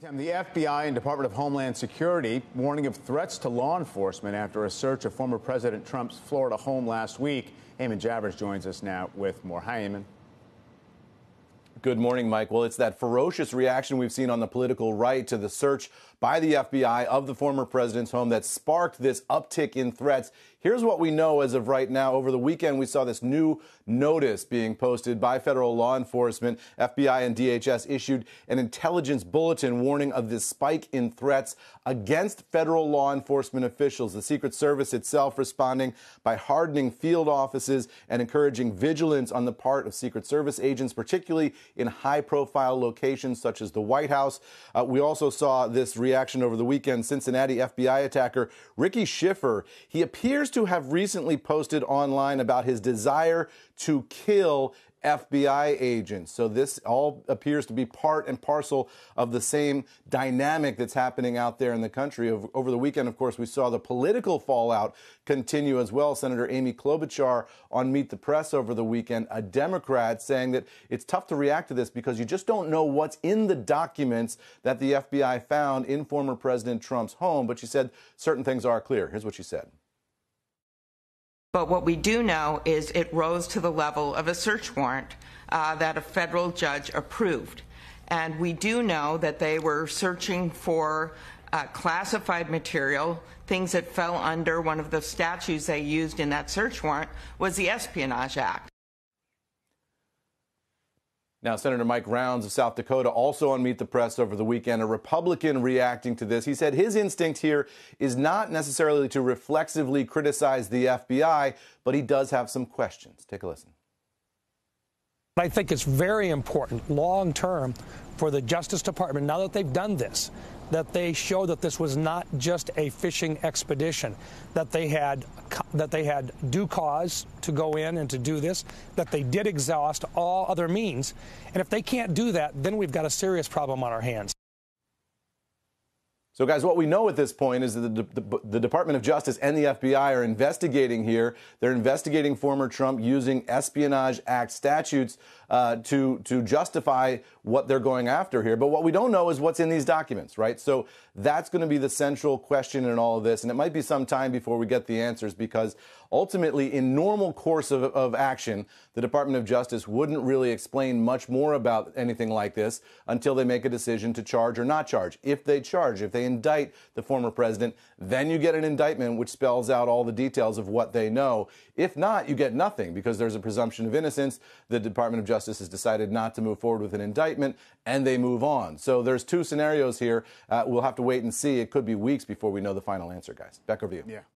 The FBI and Department of Homeland Security warning of threats to law enforcement after a search of former President Trump's Florida home last week. Eamon Javers joins us now with more. Hi, Eamon. Good morning, Mike. Well, it's that ferocious reaction we've seen on the political right to the search by the FBI of the former president's home that sparked this uptick in threats. Here's what we know as of right now. Over the weekend, we saw this new notice being posted by federal law enforcement. FBI and DHS issued an intelligence bulletin warning of this spike in threats against federal law enforcement officials. The Secret Service itself responding by hardening field offices and encouraging vigilance on the part of Secret Service agents, particularly in high-profile locations such as the White House. We also saw this reaction over the weekend. Cincinnati FBI attacker Ricky Schiffer, he appears to have recently posted online about his desire to kill FBI agents. So this all appears to be part and parcel of the same dynamic that's happening out there in the country. Over the weekend, of course, we saw the political fallout continue as well. Senator Amy Klobuchar on Meet the Press over the weekend, a Democrat, saying that it's tough to react to this because you just don't know what's in the documents that the FBI found in former President Trump's home. But she said certain things are clear. Here's what she said. But what we do know is it rose to the level of a search warrant that a federal judge approved. And we do know that they were searching for classified material, things that fell under one of the statutes they used in that search warrant was the Espionage Act. Now, Senator Mike Rounds of South Dakota also on Meet the Press over the weekend, a Republican reacting to this. He said his instinct here is not necessarily to reflexively criticize the FBI, but he does have some questions. Take a listen. I think it's very important long term for the Justice Department, now that they've done this, that they show that this was not just a fishing expedition, that they had due cause to go in and to do this, that they did exhaust all other means. And if they can't do that, then we've got a serious problem on our hands. So, guys, what we know at this point is that the Department of Justice and the FBI are investigating here. They're investigating former Trump using Espionage Act statutes to justify what they're going after here. But what we don't know is what's in these documents, right? So that's going to be the central question in all of this. And it might be some time before we get the answers because ultimately, in normal course of action, the Department of Justice wouldn't really explain much more about anything like this until they make a decision to charge or not charge. If they charge, if they indict the former president, then you get an indictment which spells out all the details of what they know. If not, you get nothing because there's a presumption of innocence. The Department of Justice has decided not to move forward with an indictment, and they move on. So there's two scenarios here. We'll have to wait and see. It could be weeks before we know the final answer, guys. Back over to you. Yeah.